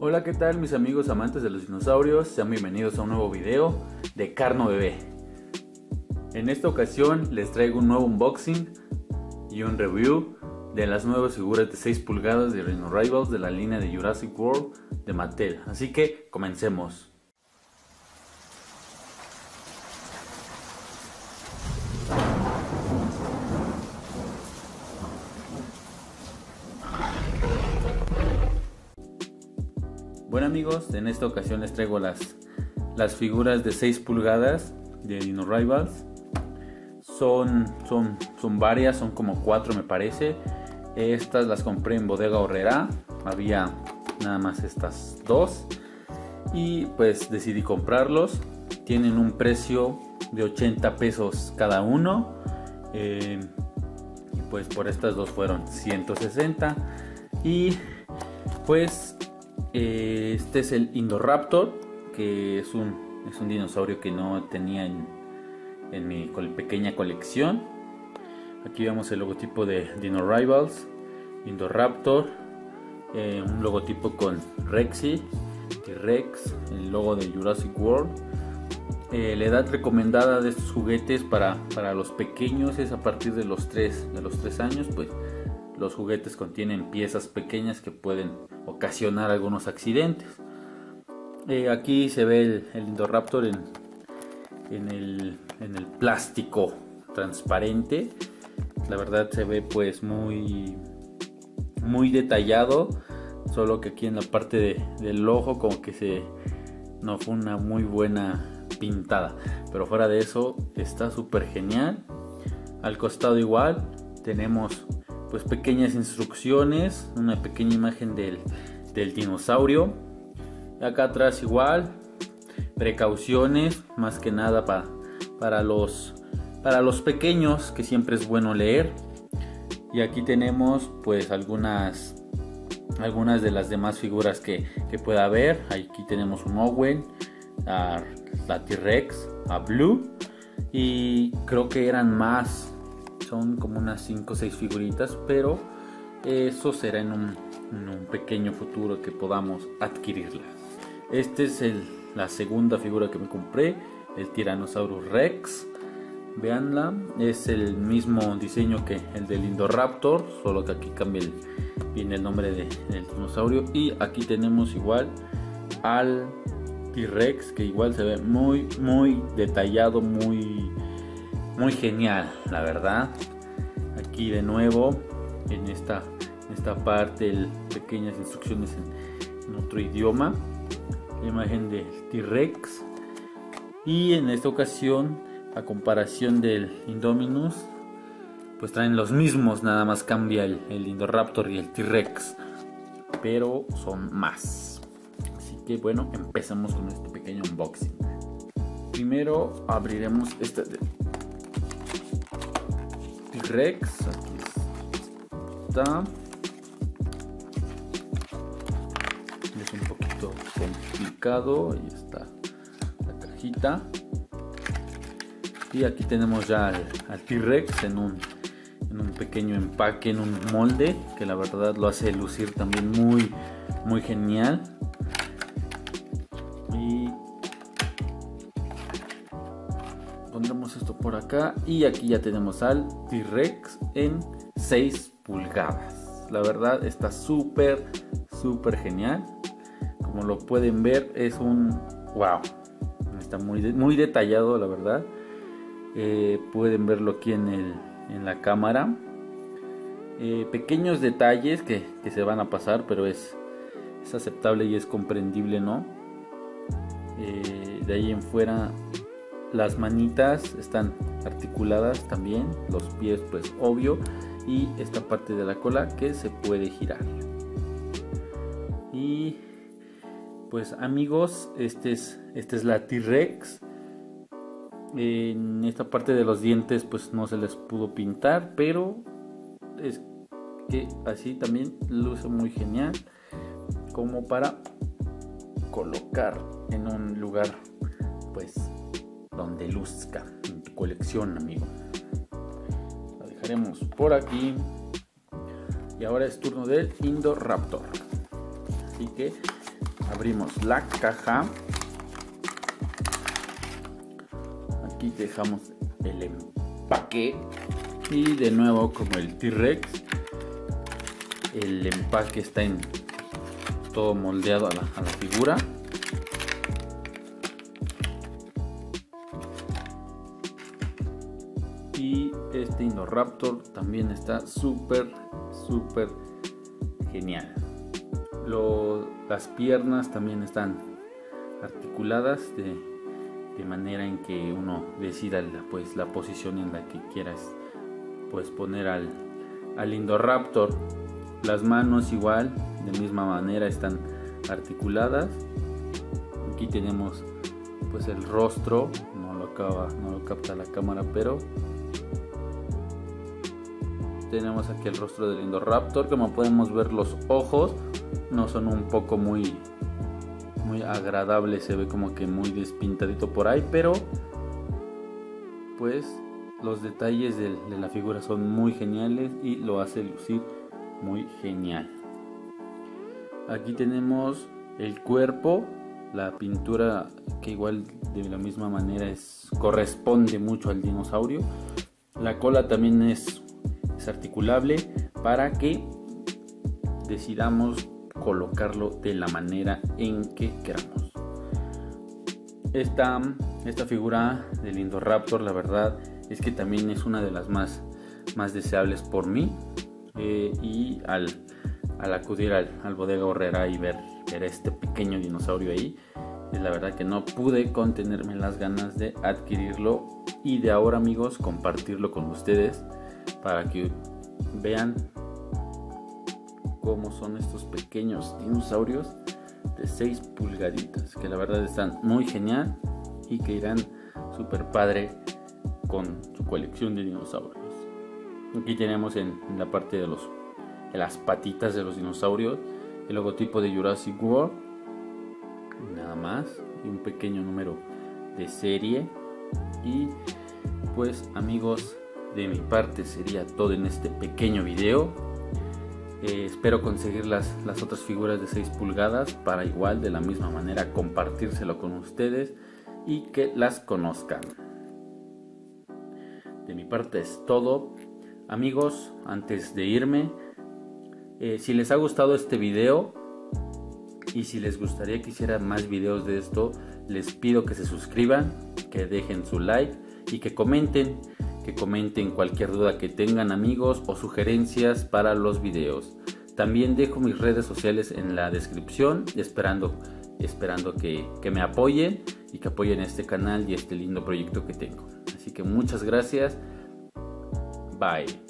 Hola, ¿qué tal mis amigos amantes de los dinosaurios? Sean bienvenidos a un nuevo video de Carno Bebé. En esta ocasión les traigo un nuevo unboxing y un review de las nuevas figuras de 6 pulgadas de Dino Rivals de la línea de Jurassic World de Mattel. Así que comencemos. Bueno amigos, en esta ocasión les traigo las figuras de 6 pulgadas de Dino Rivals. Son varias, son como 4 me parece. Estas las compré en Bodega Orrera, había nada más estas dos. Y pues decidí comprarlos. Tienen un precio de 80 pesos cada uno. Y pues por estas dos fueron 160. Y pues... este es el Indoraptor, que es un dinosaurio que no tenía en mi pequeña colección. Aquí vemos el logotipo de Dino Rivals, Indoraptor, un logotipo con Rexy, T-Rex, el logo de Jurassic World. La edad recomendada de estos juguetes para los pequeños es a partir de los 3 años, pues. Los juguetes contienen piezas pequeñas que pueden ocasionar algunos accidentes. Aquí se ve el Indoraptor en el plástico transparente. La verdad se ve pues muy detallado. Solo que aquí en la parte del ojo como que no fue una muy buena pintada. Pero fuera de eso está súper genial. Al costado igual tenemos... pues pequeñas instrucciones, una pequeña imagen del dinosaurio. Acá atrás igual, precauciones, más que nada para los pequeños, que siempre es bueno leer. Y aquí tenemos pues algunas de las demás figuras que pueda haber. Aquí tenemos un Owen, a la T-Rex, a Blue, y creo que eran más. Son como unas 5 o 6 figuritas, pero eso será en un pequeño futuro que podamos adquirirlas. Esta es la segunda figura que me compré, el Tyrannosaurus Rex. Veanla, es el mismo diseño que el del Indoraptor, solo que aquí cambia viene el nombre del dinosaurio. Y aquí tenemos igual al T-Rex, que igual se ve muy detallado, muy genial, la verdad. Aquí de nuevo en esta parte pequeñas instrucciones en otro idioma, la imagen del T-Rex. Y en esta ocasión, a comparación del Indominus, pues traen los mismos, nada más cambia el Indoraptor y el T-Rex, pero son más. Así que bueno, empezamos con este pequeño unboxing. Primero abriremos esta Rex, aquí está. Es un poquito complicado. Ahí está la cajita. Y aquí tenemos ya al T-Rex en un pequeño empaque, en un molde, que la verdad lo hace lucir también muy genial. Y pondremos esto por acá. Y aquí ya tenemos al T-Rex en 6 pulgadas. La verdad está súper genial. Como lo pueden ver, es un wow. Está muy detallado, la verdad. Pueden verlo aquí en la cámara. Pequeños detalles que se van a pasar, pero es aceptable y es comprendible, ¿no? De ahí en fuera... las manitas están articuladas también, los pies pues obvio, y esta parte de la cola que se puede girar. Y pues amigos, esta es la T-Rex. En esta parte de los dientes pues no se les pudo pintar, pero es que así también luce muy genial como para colocar en un lugar pues... donde luzca en tu colección, amigo. La dejaremos por aquí. Y ahora es turno del Indoraptor. Así que Abrimos la caja. Aquí dejamos el empaque. Y de nuevo, como el T-Rex, el empaque está en todo moldeado a la figura. Y este Indoraptor también está súper genial. Las piernas también están articuladas de manera en que uno decida pues, la posición en la que quieras pues, poner al Indoraptor. Las manos igual, de misma manera están articuladas. Aquí tenemos pues, el rostro, no lo capta la cámara, pero tenemos aquí el rostro del Indoraptor. Como podemos ver, los ojos no son un poco muy agradable, se ve como que muy despintadito por ahí, pero pues los detalles de la figura son muy geniales y lo hace lucir muy genial. Aquí tenemos el cuerpo, la pintura que igual de la misma manera corresponde mucho al dinosaurio. La cola también es articulable para que decidamos colocarlo de la manera en que queramos. Esta figura del Indoraptor, la verdad es que también es una de las más deseables por mí, y al acudir al bodega Orrera y ver este pequeño dinosaurio ahí, es la verdad que no pude contenerme las ganas de adquirirlo y de ahora, amigos, compartirlo con ustedes para que vean cómo son estos pequeños dinosaurios de 6 pulgaditas, que la verdad están muy genial y que irán super padre con su colección de dinosaurios. Aquí tenemos en la parte de las patitas de los dinosaurios el logotipo de Jurassic World, nada más, y un pequeño número de serie. Y pues, amigos, de mi parte sería todo en este pequeño video. Espero conseguir las otras figuras de 6 pulgadas para igual de la misma manera compartírselo con ustedes y que las conozcan. De mi parte es todo, amigos. Antes de irme, si les ha gustado este video y si les gustaría que hiciera más videos de esto, les pido que se suscriban, que dejen su like y que comenten. Que comenten cualquier duda que tengan, amigos, o sugerencias para los videos. También dejo mis redes sociales en la descripción, esperando que me apoyen y que apoyen este canal y este lindo proyecto que tengo. Así que muchas gracias. Bye.